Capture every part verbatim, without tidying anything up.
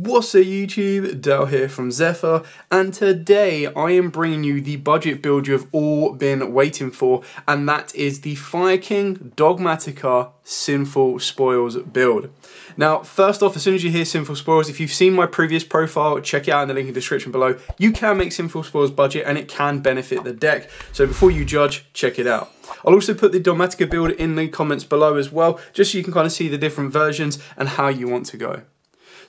What's up YouTube, Dale here from Zephyr, and today I am bringing you the budget build you've all been waiting for, and that is the Fire King Dogmatika Sinful Spoils build. Now first off, as soon as you hear Sinful Spoils, if you've seen my previous profile, check it out in the link in the description below. You can make Sinful Spoils budget and it can benefit the deck, so before you judge, check it out. I'll also put the Dogmatika build in the comments below as well, just so you can kind of see the different versions and how you want to go.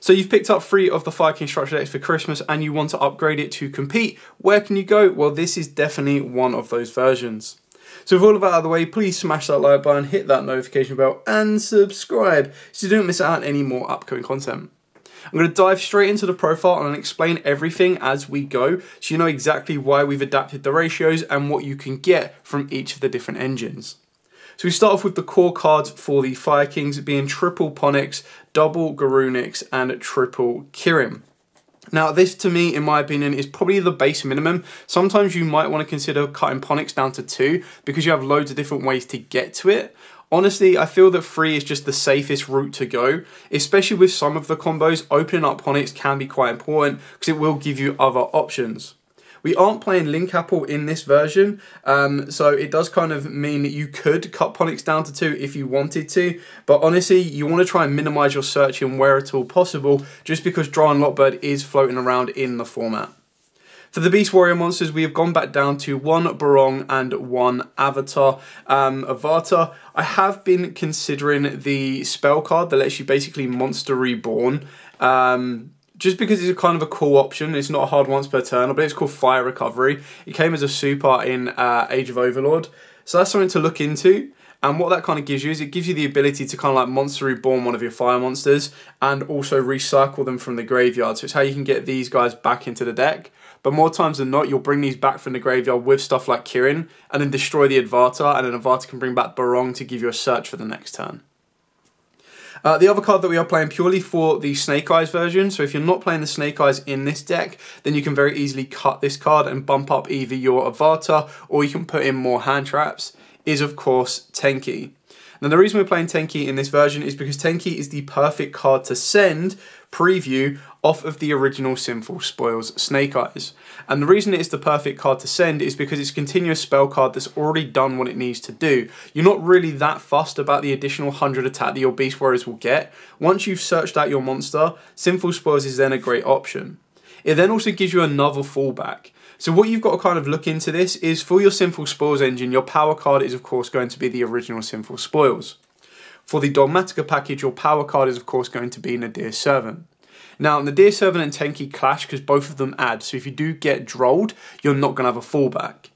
So you've picked up three of the Fire King structure decks for Christmas and you want to upgrade it to compete. Where can you go? Well, this is definitely one of those versions. So with all of that out of the way, please smash that like button, hit that notification bell and subscribe so you don't miss out on any more upcoming content. I'm going to dive straight into the profile and explain everything as we go so you know exactly why we've adapted the ratios and what you can get from each of the different engines. So we start off with the core cards for the Fire Kings being triple Ponix, double Garunix and triple Kirin. Now this to me, in my opinion, is probably the base minimum. Sometimes you might want to consider cutting Ponix down to two because you have loads of different ways to get to it. Honestly, I feel that three is just the safest route to go, especially with some of the combos. Opening up Ponix can be quite important because it will give you other options. We aren't playing Link Apple in this version, um, so it does kind of mean that you could cut Ponix down to two if you wanted to, but honestly, you want to try and minimize your searching where at all possible, just because Droll and Lock Bird is floating around in the format. For the Beast Warrior monsters, we have gone back down to one Barong and one Avatar. Um, Avatar, I have been considering the spell card that lets you basically monster reborn. Um... Just because it's a kind of a cool option, it's not a hard once per turn, I believe it's called Fire Recovery. It came as a super in uh, Age of Overlord. So that's something to look into. And what that kind of gives you is it gives you the ability to kind of like monster reborn one of your fire monsters and also recycle them from the graveyard. So it's how you can get these guys back into the deck. But more times than not, you'll bring these back from the graveyard with stuff like Kirin and then destroy the Avatar, and then Avatar can bring back Barong to give you a search for the next turn. Uh, the other card that we are playing purely for the Snake Eyes version, so if you're not playing the Snake Eyes in this deck, then you can very easily cut this card and bump up either your Avatar or you can put in more hand traps, is of course Tenki. Now the reason we're playing Tenki in this version is because Tenki is the perfect card to send preview off of the original Sinful Spoils Snake Eyes. And the reason it is the perfect card to send is because it's a continuous spell card that's already done what it needs to do. You're not really that fussed about the additional one hundred attack that your Beast Warriors will get. Once you've searched out your monster, Sinful Spoils is then a great option. It then also gives you another fallback. So what you've got to kind of look into this is for your Sinful Spoils engine, your power card is of course going to be the original Sinful Spoils. For the Dogmatika package, your power card is of course going to be Nadir Servant. Now, Nadir Servant and Tenki clash because both of them add, so if you do get drolled, you're not going to have a fallback.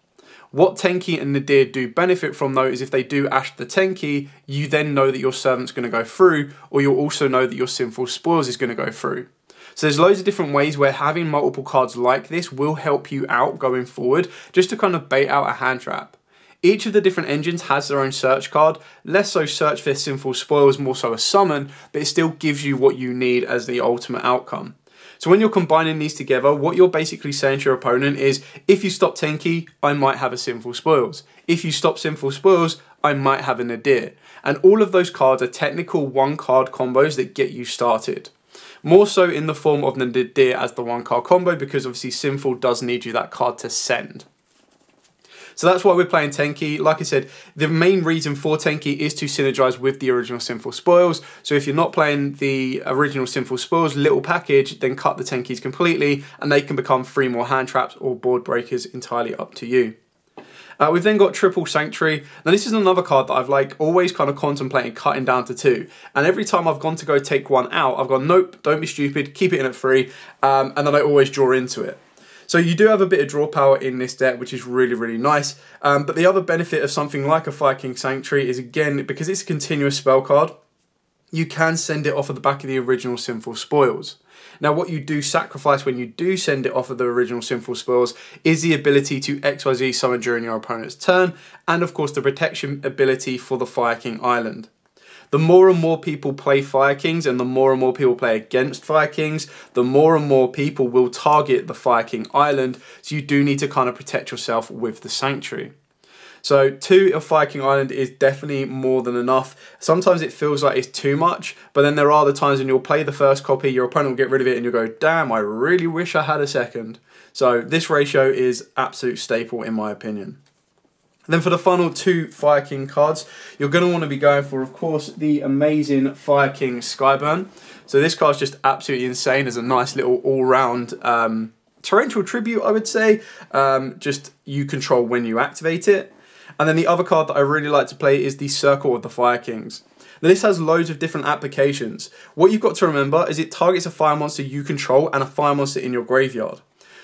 What Tenki and Nadir do benefit from though is if they do ash the Tenki, you then know that your Servant's going to go through, or you'll also know that your Sinful Spoils is going to go through. So there's loads of different ways where having multiple cards like this will help you out going forward, just to kind of bait out a hand trap. Each of the different engines has their own search card, less so search for Sinful Spoils, more so a summon, but it still gives you what you need as the ultimate outcome. So when you're combining these together, what you're basically saying to your opponent is, if you stop Tenki, I might have a Sinful Spoils. If you stop Sinful Spoils, I might have a Nadir. And all of those cards are technical one card combos that get you started. More so in the form of Nadir as the one card combo, because obviously Sinful does need you that card to send. So that's why we're playing Tenki. Like I said, the main reason for Tenki is to synergize with the original Sinful Spoils. So if you're not playing the original Sinful Spoils little package, then cut the Tenkis completely and they can become three more hand traps or board breakers, entirely up to you. Uh, we've then got triple Sanctuary. Now this is another card that I've like always kind of contemplated cutting down to two. And every time I've gone to go take one out, I've gone, nope, don't be stupid, keep it in at three. Um, and then I always draw into it. So you do have a bit of draw power in this deck, which is really, really nice. Um, but the other benefit of something like a Fire King Sanctuary is, again, because it's a continuous spell card, you can send it off of the back of the original Sinful Spoils. Now, what you do sacrifice when you do send it off of the original Sinful Spoils is the ability to X Y Z summon during your opponent's turn, and, of course, the protection ability for the Fire King Island. The more and more people play Fire Kings and the more and more people play against Fire Kings, the more and more people will target the Fire King Island, so you do need to kind of protect yourself with the Sanctuary. So two of Fire King Island is definitely more than enough. Sometimes it feels like it's too much, but then there are the times when you'll play the first copy, your opponent will get rid of it, and you'll go, damn, I really wish I had a second. So this ratio is absolute staple in my opinion. And then for the final two Fire King cards, you're going to want to be going for, of course, the amazing Fire King Skyburn. So this card's just absolutely insane as a nice little all-round um, torrential tribute, I would say. Um, just you control when you activate it. And then the other card that I really like to play is the Circle of the Fire Kings. Now this has loads of different applications. What you've got to remember is it targets a fire monster you control and a fire monster in your graveyard.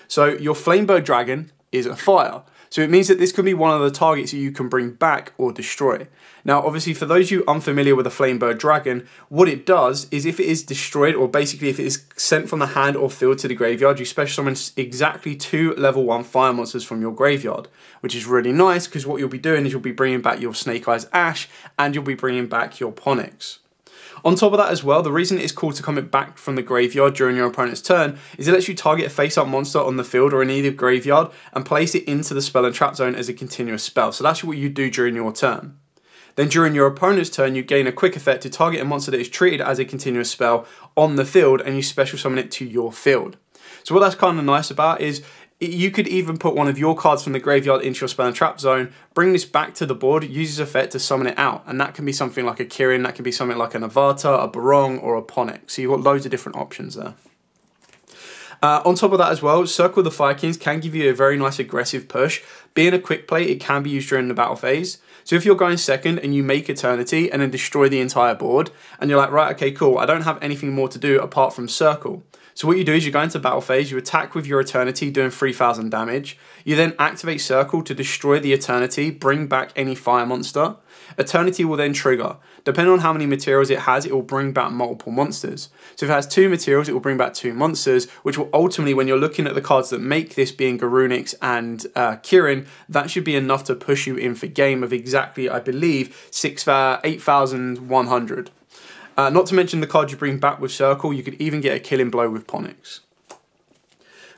So your Flamebird Dragon is a fire. So it means that this could be one of the targets that you can bring back or destroy. Now obviously for those of you unfamiliar with a Flamebird Dragon, what it does is if it is destroyed, or basically if it is sent from the hand or field to the graveyard, you special summon exactly two level one fire monsters from your graveyard, which is really nice because what you'll be doing is you'll be bringing back your Snake Eyes Ash and you'll be bringing back your Ponix. On top of that as well, the reason it's cool to come it back from the graveyard during your opponent's turn is it lets you target a face-up monster on the field or in either graveyard and place it into the spell and trap zone as a continuous spell. So that's what you do during your turn. Then during your opponent's turn, you gain a quick effect to target a monster that is treated as a continuous spell on the field and you special summon it to your field. So what that's kind of nice about is you could even put one of your cards from the graveyard into your spell and trap zone, bring this back to the board, use this effect to summon it out. And that can be something like a Kirin, that can be something like an Avatar, a Barong, or a Ponix. So you've got loads of different options there. Uh, on top of that as well, Circle of the Fire Kings can give you a very nice aggressive push. Being a quick play, it can be used during the battle phase. So if you're going second and you make Eternity and then destroy the entire board, and you're like, right, okay, cool, I don't have anything more to do apart from Circle. So what you do is you go into battle phase, you attack with your Eternity doing three thousand damage. You then activate Circle to destroy the Eternity, bring back any fire monster. Eternity will then trigger. Depending on how many materials it has, it will bring back multiple monsters. So if it has two materials, it will bring back two monsters, which will ultimately, when you're looking at the cards that make this, being Garunix and uh, Kirin, that should be enough to push you in for game of exactly, I believe, eight thousand one hundred. Uh, not to mention the card you bring back with Circle, you could even get a killing blow with Ponix.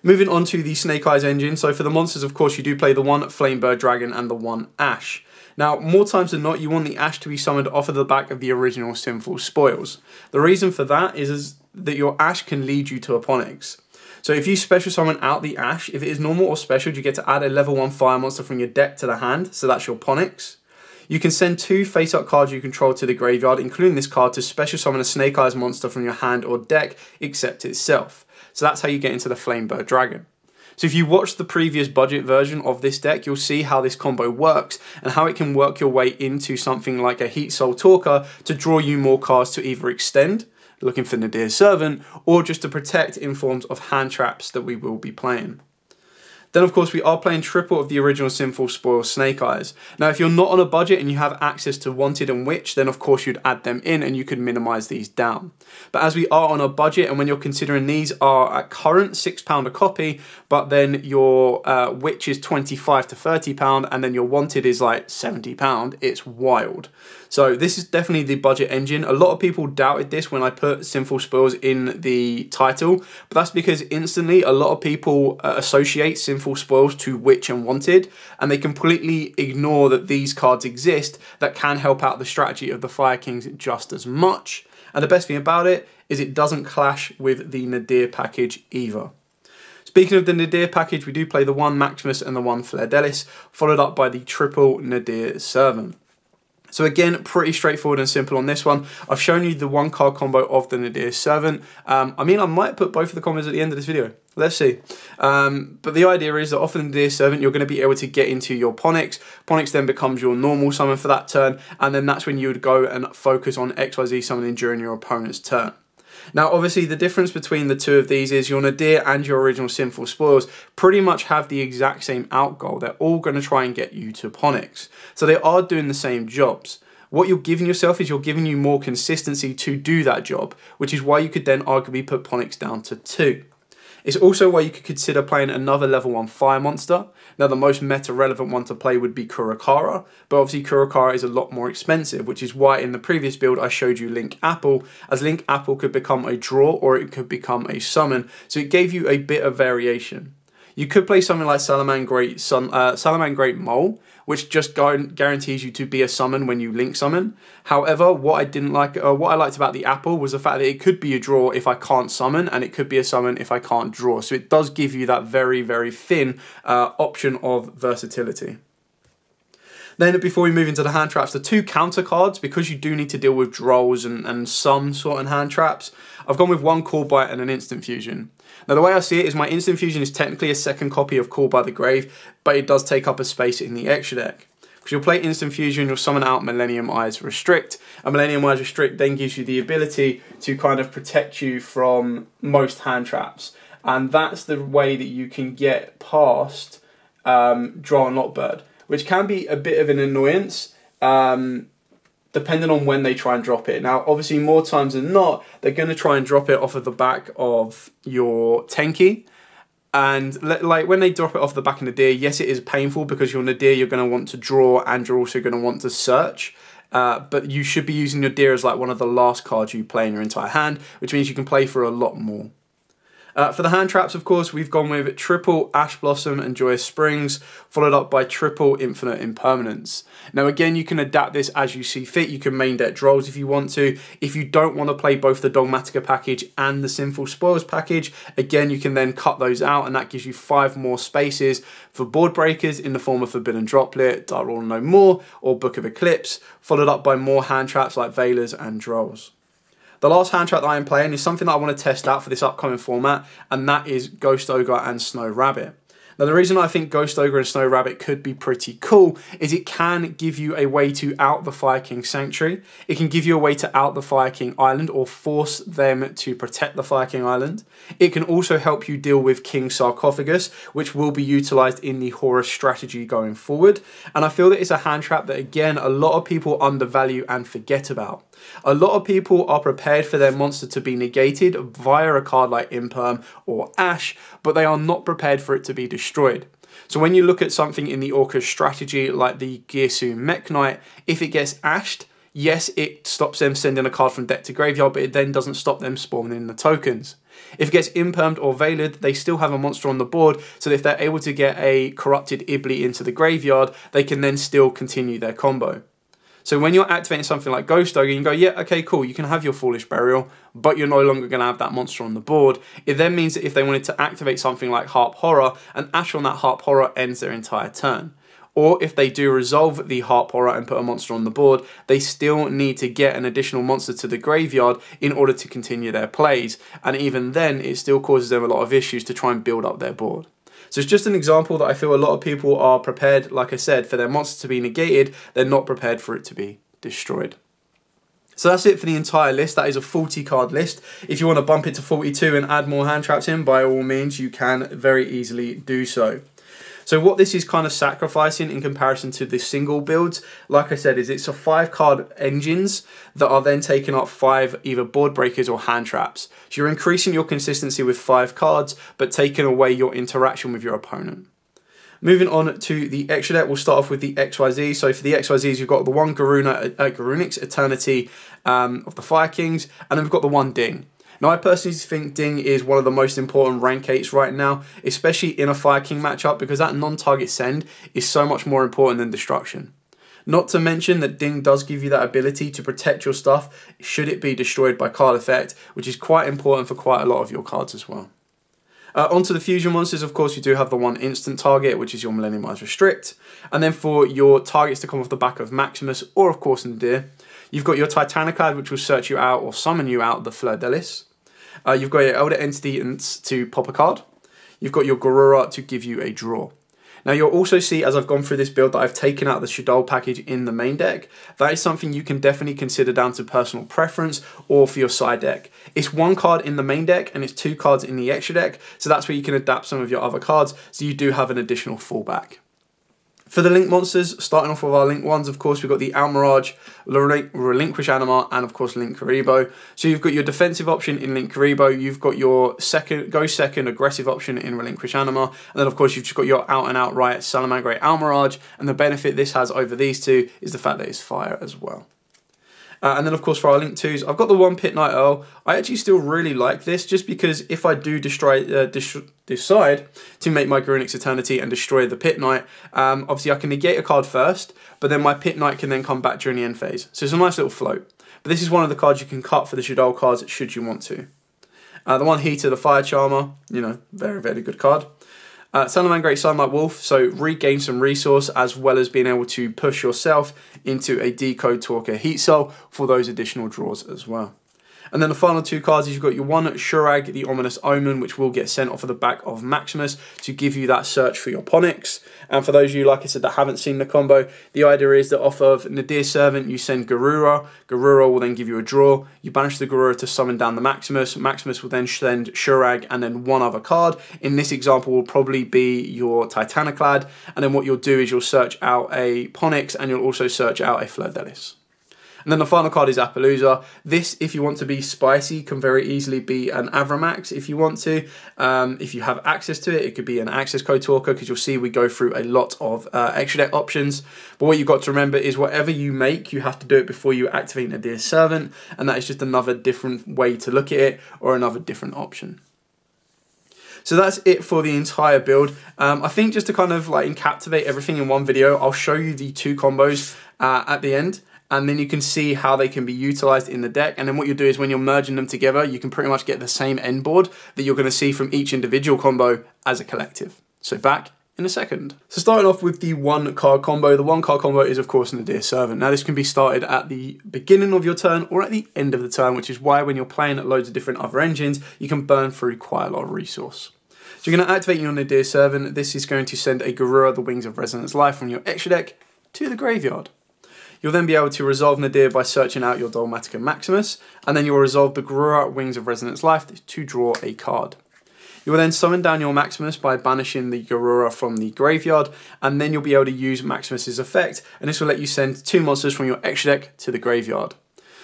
Moving on to the Snake Eyes engine, so for the monsters, of course, you do play the one Flamebird Dragon and the one Ash. Now, more times than not, you want the Ash to be summoned off of the back of the original Sinful Spoils. The reason for that is, is that your Ash can lead you to a Ponix. So if you special summon out the Ash, if it is normal or special, you get to add a level one fire monster from your deck to the hand, so that's your Ponix. You can send two face-up cards you control to the graveyard, including this card, to special summon a Snake Eyes monster from your hand or deck, except itself. So that's how you get into the Flamebird Dragon. So if you watch the previous budget version of this deck, you'll see how this combo works and how it can work your way into something like a Heatsoul Talker to draw you more cards to either extend, looking for Nadir Servant, or just to protect in forms of hand traps that we will be playing. Then of course we are playing triple of the original Sinful Spoils Snake Eyes. Now if you're not on a budget and you have access to Wanted and Witch, then of course you'd add them in and you could minimise these down. But as we are on a budget and when you're considering these are at current six pounds a copy, but then your uh, Witch is twenty-five to thirty pounds and then your Wanted is like seventy pounds, it's wild. So this is definitely the budget engine. A lot of people doubted this when I put Sinful Spoils in the title, but that's because instantly a lot of people uh, associate Sinful Spoils to Witch and Wanted, and they completely ignore that these cards exist that can help out the strategy of the Fire Kings just as much. And the best thing about it is it doesn't clash with the Nadir package either. Speaking of the Nadir package, we do play the one Maximus and the one Fleur de Lis, followed up by the triple Nadir Servant. So again, pretty straightforward and simple on this one. I've shown you the one card combo of the Nadir Servant. Um, I mean, I might put both of the combos at the end of this video. Let's see. Um, but the idea is that off the Nadir Servant, you're going to be able to get into your Ponix. Ponix then becomes your normal summon for that turn. And then that's when you would go and focus on X Y Z summoning during your opponent's turn. Now, obviously, the difference between the two of these is your Nadir and your original Sinful Spoils pretty much have the exact same out goal. They're all going to try and get you to Ponix. So they are doing the same jobs. What you're giving yourself is you're giving you more consistency to do that job, which is why you could then arguably put Ponix down to two. It's also why you could consider playing another level one fire monster. Now the most meta relevant one to play would be Kurokara, but obviously Kurokara is a lot more expensive, which is why in the previous build I showed you Link Apple, as Link Apple could become a draw or it could become a summon, so it gave you a bit of variation. You could play something like Salaman Great Sun, uh, Salaman Great Mole, which just gu guarantees you to be a summon when you link summon. However, what I didn't like, or what I liked about the Apple, was the fact that it could be a draw if I can't summon, and it could be a summon if I can't draw. So it does give you that very, very thin uh, option of versatility. Then before we move into the hand traps, the two counter cards, because you do need to deal with Drolls and, and some sort of hand traps, I've gone with one Call Bite and an Instant Fusion. Now the way I see it is my Instant Fusion is technically a second copy of Call by the Grave, but it does take up a space in the extra deck. Because you'll play Instant Fusion, you'll summon out Millennium Eyes Restrict, and Millennium Eyes Restrict then gives you the ability to kind of protect you from most hand traps. And that's the way that you can get past um, Droll and Lock Bird, which can be a bit of an annoyance um, depending on when they try and drop it. Now, obviously, more times than not, they're going to try and drop it off of the back of your Tenki. And like when they drop it off the back of Nadir, yes, it is painful because your Nadir, you're going to want to draw and you're also going to want to search. Uh, but you should be using Nadir as like one of the last cards you play in your entire hand, which means you can play for a lot more. Uh, for the hand traps, of course, we've gone with triple Ash Blossom and Joyous Springs, followed up by triple Infinite Impermanence. Now, again, you can adapt this as you see fit. You can main deck Drolls if you want to. If you don't want to play both the Dogmatika package and the Sinful Spoils package, again, you can then cut those out, and that gives you five more spaces for board breakers in the form of Forbidden Droplet, Dark Roll No More, or Book of Eclipse, followed up by more hand traps like Veilers and Drolls. The last hand trap that I am playing is something that I want to test out for this upcoming format, and that is Ghost Ogre and Snow Rabbit. Now, the reason I think Ghost Ogre and Snow Rabbit could be pretty cool is it can give you a way to out the Fire King Sanctuary. It can give you a way to out the Fire King Island or force them to protect the Fire King Island. It can also help you deal with King Sarcophagus, which will be utilised in the horror strategy going forward. And I feel that it's a hand trap that, again, a lot of people undervalue and forget about. A lot of people are prepared for their monster to be negated via a card like Imperm or Ash, but they are not prepared for it to be destroyed. So when you look at something in the Orca strategy like the Gearsu Mech Knight, if it gets ashed, yes, it stops them sending a card from deck to graveyard, but it then doesn't stop them spawning the tokens. If it gets impermed or veilered, they still have a monster on the board, so if they're able to get a Corrupted Iblee into the graveyard, they can then still continue their combo. So when you're activating something like Ghost Ogre, you can go, yeah, okay, cool, you can have your Foolish Burial, but you're no longer going to have that monster on the board. It then means that if they wanted to activate something like Harp Horror, an Ash on that Harp Horror ends their entire turn. Or if they do resolve the Harp Horror and put a monster on the board, they still need to get an additional monster to the graveyard in order to continue their plays. And even then, it still causes them a lot of issues to try and build up their board. So it's just an example that I feel a lot of people are prepared, like I said, for their monster to be negated. They're not prepared for it to be destroyed. So that's it for the entire list. That is a forty card list. If you want to bump it to forty-two and add more hand traps in, by all means, you can very easily do so. So what this is kind of sacrificing in comparison to the single builds, like I said, is it's a five card engines that are then taking up five either board breakers or hand traps. So you're increasing your consistency with five cards, but taking away your interaction with your opponent. Moving on to the extra deck, we'll start off with the X Y Z. So for the X Y Zs, we've got the one Garuna, uh, Garunix, Eternity um, of the Fire Kings, and then we've got the one Ding. Now, I personally think Ding is one of the most important rank eights right now, especially in a Fire King matchup, because that non-target send is so much more important than destruction. Not to mention that Ding does give you that ability to protect your stuff should it be destroyed by card effect, which is quite important for quite a lot of your cards as well. Uh, onto the fusion monsters, of course, you do have the one instant target, which is your Millennium Eyes Restrict. And then for your targets to come off the back of Maximus or, of course, Nadir, you've got your Titanicclad, which will search you out or summon you out, the Fleur de Lis. Uh, you've got your Elder Entity to pop a card. You've got your Garura to give you a draw. Now, you'll also see, as I've gone through this build, that I've taken out the Shadol package in the main deck. That is something you can definitely consider down to personal preference or for your side deck. It's one card in the main deck and it's two cards in the extra deck, so that's where you can adapt some of your other cards, so you do have an additional fallback. For the Link monsters, starting off with our Link ones, of course, we've got the Almiraj, Relin Relinquish Anima, and of course Linkuriboh. So you've got your defensive option in Linkuriboh, you've got your second go second aggressive option in Relinquish Anima, and then of course you've just got your out and outright Salaman Great Almiraj, and the benefit this has over these two is the fact that it's fire as well. Uh, and then of course for our Link twos, I've got the one Pit Knight Earl. I actually still really like this just because if I do destroy, uh, decide to make my Garunix Eternity and destroy the Pit Knight, um, obviously I can negate a card first, but then my Pit Knight can then come back during the end phase. So it's a nice little float. But this is one of the cards you can cut for the Shadal cards should you want to. Uh, the one Heater, the Fire Charmer, you know, very, very good card. Uh, Salaman Great Sunlight Wolf, so regain some resource as well as being able to push yourself into a Decode Talker Heatsoul for those additional draws as well. And then the final two cards is you've got your one Shurag the Ominous Omen, which will get sent off of the back of Maximus to give you that search for your Ponix. And for those of you, like I said, that haven't seen the combo, the idea is that off of Nadir Servant, you send Garura. Garura will then give you a draw. You banish the Garura to summon down the Maximus. Maximus will then send Shurag and then one other card. In this example will probably be your Titanicclad. And then what you'll do is you'll search out a Ponix and you'll also search out a Fleur de Lis. And then the final card is Appaloosa. This, if you want to be spicy, can very easily be an Avramax if you want to. Um, if you have access to it, it could be an access code talker because you'll see we go through a lot of uh, extra deck options. But what you've got to remember is whatever you make, you have to do it before you activate Nadir Servant. And that is just another different way to look at it or another different option. So that's it for the entire build. Um, I think just to kind of like encapsulate everything in one video, I'll show you the two combos uh, at the end. And then you can see how they can be utilized in the deck. And then what you'll do is when you're merging them together, you can pretty much get the same end board that you're going to see from each individual combo as a collective. So back in a second. So starting off with the one card combo, the one card combo is of course Nadir Servant. Now this can be started at the beginning of your turn or at the end of the turn, which is why when you're playing at loads of different other engines, you can burn through quite a lot of resource. So you're going to activate your Nadir Servant. This is going to send a Garura, the Wings of Resonance Life, from your extra deck to the graveyard. You'll then be able to resolve Nadir by searching out your Dogmatika Maximus, and then you'll resolve the Garura Wings of Resonance Life to draw a card. You will then summon down your Maximus by banishing the Garura from the graveyard, and then you'll be able to use Maximus's effect, and this will let you send two monsters from your extra deck to the graveyard.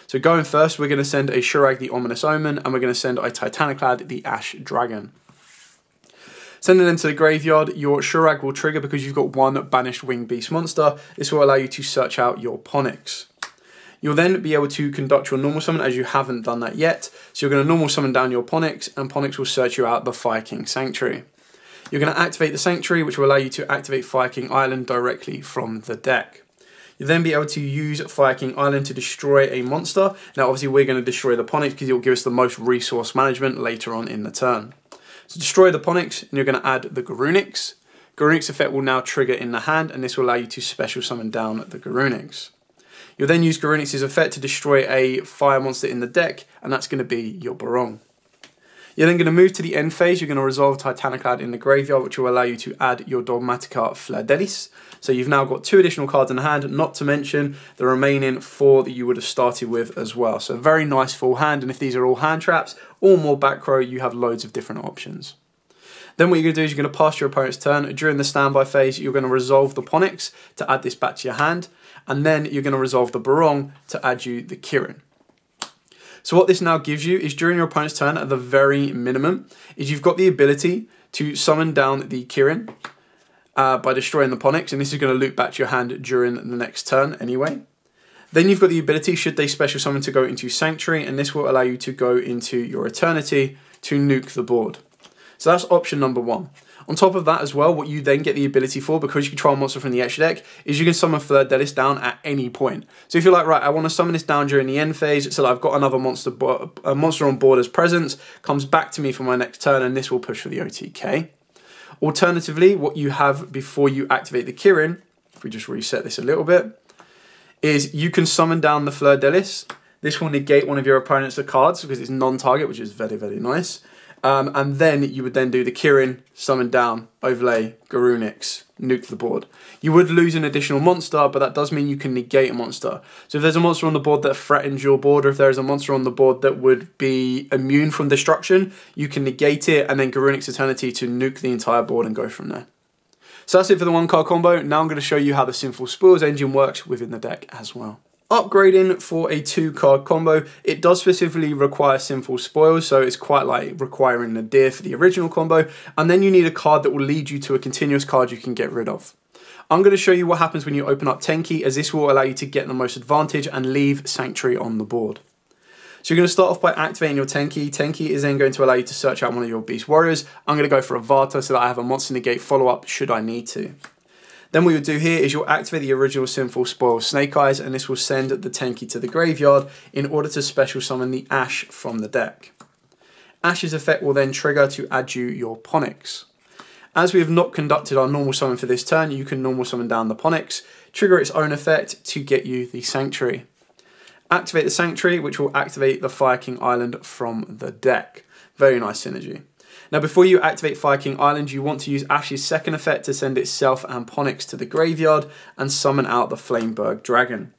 So going first, we're going to send a Shurag the Ominous Omen, and we're going to send a Titanicclad the Ash Dragon. Sending them to the graveyard, your Shurag will trigger because you've got one banished winged beast monster. This will allow you to search out your Ponix. You'll then be able to conduct your normal summon as you haven't done that yet. So you're going to normal summon down your Ponix, and Ponix will search you out the Fire King Sanctuary. You're going to activate the Sanctuary, which will allow you to activate Fire King Island directly from the deck. You'll then be able to use Fire King Island to destroy a monster. Now obviously we're going to destroy the Ponix because it will give us the most resource management later on in the turn. So destroy the Ponix, and you're going to add the Garunix. Garunix effect will now trigger in the hand, and this will allow you to special summon down the Garunix. You'll then use Garunix's effect to destroy a fire monster in the deck, and that's going to be your Barong. You're then going to move to the end phase. You're going to resolve Titanicclad in the graveyard, which will allow you to add your Dogmatika Fleur de Lis. So you've now got two additional cards in hand, not to mention the remaining four that you would have started with as well. So very nice full hand, and if these are all hand traps or more back row, you have loads of different options. Then what you're going to do is you're going to pass your opponent's turn. During the standby phase, you're going to resolve the Ponix to add this back to your hand, and then you're going to resolve the Barong to add you the Kirin. So what this now gives you is during your opponent's turn, at the very minimum, is you've got the ability to summon down the Kirin uh, by destroying the Ponix, and this is going to loop back to your hand during the next turn anyway. Then you've got the ability, should they special summon, to go into Sanctuary, and this will allow you to go into your Eternity to nuke the board. So that's option number one. On top of that as well, what you then get the ability for, because you control a monster from the extra deck, is you can summon Fleur de Lis down at any point. So if you're like, right, I want to summon this down during the end phase so that I've got another monster a monster on board as presence, comes back to me for my next turn, and this will push for the O T K. Alternatively, what you have before you activate the Kirin, if we just reset this a little bit, is you can summon down the Fleur de Lis. This will negate one of your opponent's cards because it's non-target, which is very, very nice. Um, and then you would then do the Kirin, summon down, overlay, Garunix, nuke the board. You would lose an additional monster, but that does mean you can negate a monster. So if there's a monster on the board that threatens your board, or if there is a monster on the board that would be immune from destruction, you can negate it, and then Garunix Eternity to nuke the entire board and go from there. So that's it for the one card combo. Now I'm going to show you how the Sinful Spoils engine works within the deck as well. Upgrading for a two card combo, it does specifically require Sinful Spoils, so it's quite like requiring Nadir for the original combo, and then you need a card that will lead you to a continuous card you can get rid of. I'm going to show you what happens when you open up Tenki, as this will allow you to get the most advantage and leave Sanctuary on the board. So you're going to start off by activating your Tenki. Tenki is then going to allow you to search out one of your Beast Warriors. I'm going to go for Avatar so that I have a Monster Negate follow-up should I need to. Then what you'll do here is you'll activate the original Sinful Spoils Snake Eyes, and this will send the Tenki to the graveyard in order to special summon the Ash from the deck. Ash's effect will then trigger to add you your Ponix. As we have not conducted our normal summon for this turn, you can normal summon down the Ponix, trigger its own effect to get you the Sanctuary. Activate the Sanctuary, which will activate the Fire King Island from the deck. Very nice synergy. Now before you activate Fire King Island, you want to use Ash's second effect to send itself and Ponix to the graveyard and summon out the Flamebird Dragon.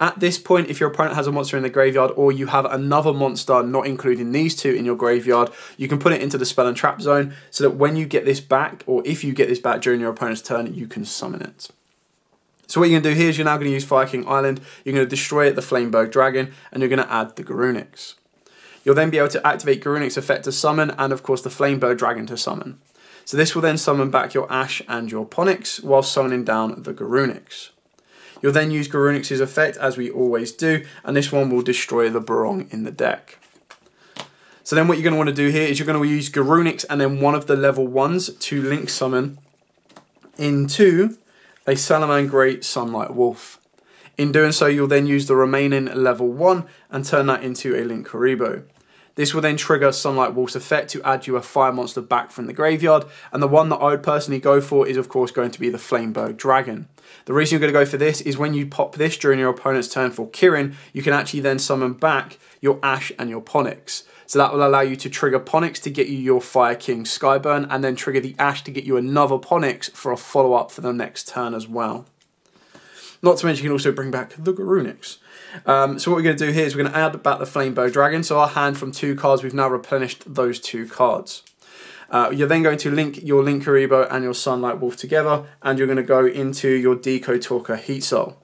At this point, if your opponent has a monster in the graveyard or you have another monster not including these two in your graveyard, you can put it into the spell and trap zone so that when you get this back, or if you get this back during your opponent's turn, you can summon it. So what you're going to do here is you're now going to use Fire King Island, you're going to destroy it, the Flamebird Dragon, and you're going to add the Garunix. You'll then be able to activate Garunix effect to summon, and of course the Flamebird Dragon to summon. So this will then summon back your Ash and your Ponix while summoning down the Garunix. You'll then use Garunix's effect as we always do, and this one will destroy the Barong in the deck. So then what you're going to want to do here is you're going to use Garunix and then one of the level ones to link summon into a Salaman Great Sunlight Wolf. In doing so, you'll then use the remaining level one and turn that into a Linkuriboh. This will then trigger Sunlight Wolf's effect to add you a fire monster back from the graveyard, and the one that I would personally go for is of course going to be the Flamebird Dragon. The reason you're going to go for this is when you pop this during your opponent's turn for Kirin, you can actually then summon back your Ash and your Ponix. So that will allow you to trigger Ponix to get you your Fire King Skyburn, and then trigger the Ash to get you another Ponix for a follow-up for the next turn as well. Not to mention you can also bring back the Garunix. Um, so what we're going to do here is we're going to add back the Flamebow Dragon. So our hand from two cards, we've now replenished those two cards. Uh, you're then going to link your Linkuriboh and your Sunlight Wolf together, and you're going to go into your Decode Talker Heatsoul.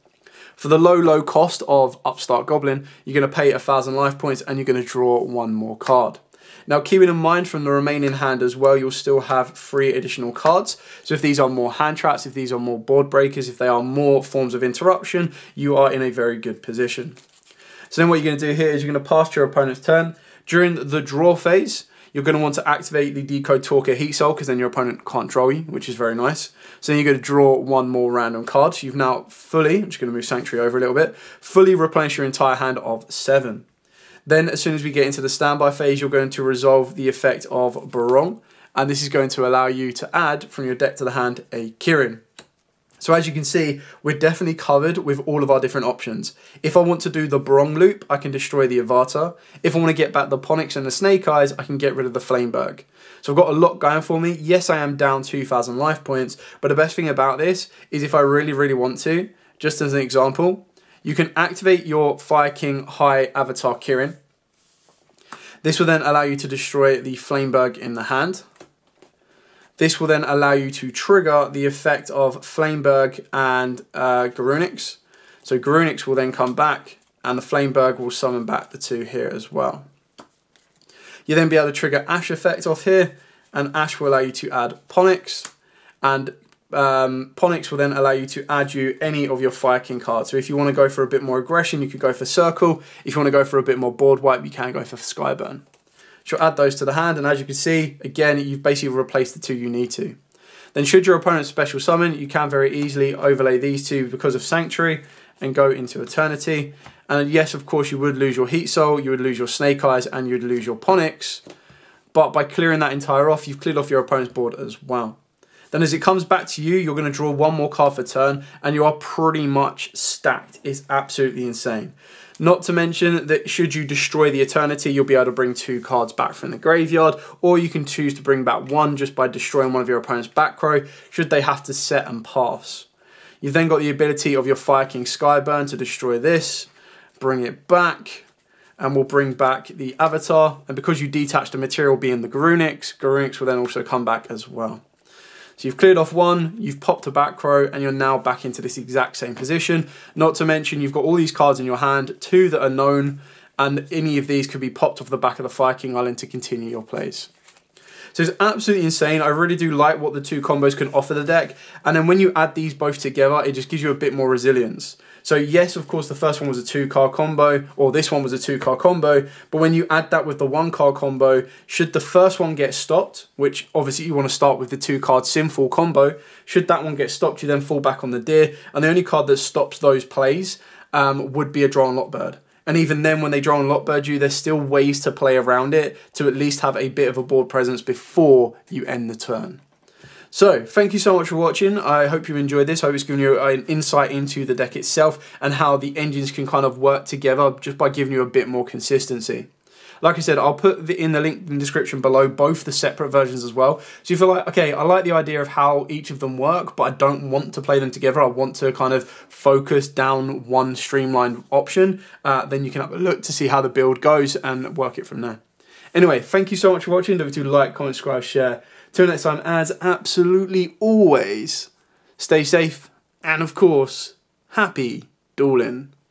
For the low, low cost of Upstart Goblin, you're going to pay one thousand life points and you're going to draw one more card. Now keeping in mind from the remaining hand as well, you'll still have three additional cards. So if these are more hand traps, if these are more board breakers, if they are more forms of interruption, you are in a very good position. So then what you're going to do here is you're going to pass to your opponent's turn. During the draw phase, you're going to want to activate the Decode Talker Heatsoul, because then your opponent can't draw you, which is very nice. So then you're going to draw one more random card. So you've now fully, I'm just going to move Sanctuary over a little bit, fully replenish your entire hand of seven. Then as soon as we get into the standby phase, you're going to resolve the effect of Barong, and this is going to allow you to add from your deck to the hand a Kirin. So as you can see, we're definitely covered with all of our different options. If I want to do the Barong loop, I can destroy the Avatar. If I want to get back the Ponix and the Snake Eyes, I can get rid of the Flameberg. So I've got a lot going for me. Yes, I am down two thousand life points, but the best thing about this is if I really, really want to, just as an example, you can activate your Fire King High Avatar Kirin. This will then allow you to destroy the Flameberg in the hand. This will then allow you to trigger the effect of Flameberg and uh, Garunix. So Garunix will then come back, and the Flameberg will summon back the two here as well. You'll then be able to trigger Ash effect off here, and Ash will allow you to add Ponix, and Um, Ponix will then allow you to add you any of your Fire King cards. So if you want to go for a bit more aggression, you could go for Circle. If you want to go for a bit more board wipe, you can go for Skyburn. She'll add those to the hand, and as you can see, again, you've basically replaced the two you need to. Then should your opponent special summon, you can very easily overlay these two because of Sanctuary and go into Eternity. And yes, of course, you would lose your Heatsoul, you would lose your Snake Eyes, and you'd lose your Ponix. But by clearing that entire off, you've cleared off your opponent's board as well. Then as it comes back to you, you're going to draw one more card for turn, and you are pretty much stacked. It's absolutely insane. Not to mention that should you destroy the Eternity, you'll be able to bring two cards back from the graveyard, or you can choose to bring back one just by destroying one of your opponent's back row, should they have to set and pass. You've then got the ability of your Fire King Skyburn to destroy this, bring it back, and we'll bring back the Avatar. And because you detach the material being the Garunix, Garunix will then also come back as well. So you've cleared off one, you've popped a back row, and you're now back into this exact same position. Not to mention you've got all these cards in your hand, two that are known, and any of these could be popped off the back of the Fire King Island to continue your plays. So it's absolutely insane. I really do like what the two combos can offer the deck. And then when you add these both together, it just gives you a bit more resilience. So yes, of course, the first one was a two-card combo, or this one was a two-card combo, but when you add that with the one-card combo, should the first one get stopped, which obviously you want to start with the two-card Sinful combo, should that one get stopped, you then fall back on the deer, and the only card that stops those plays um, would be a Droll and Lock Bird. And even then, when they Droll and Lock Bird you, there's still ways to play around it to at least have a bit of a board presence before you end the turn. So, thank you so much for watching. I hope you enjoyed this. I hope it's given you an insight into the deck itself and how the engines can kind of work together just by giving you a bit more consistency. Like I said, I'll put in the link in the description below both the separate versions as well. So you feel like, okay, I like the idea of how each of them work, but I don't want to play them together. I want to kind of focus down one streamlined option. Uh, then you can have a look to see how the build goes and work it from there. Anyway, thank you so much for watching. Don't forget to like, comment, subscribe, share. Till next time, as absolutely always, stay safe and, of course, happy dueling.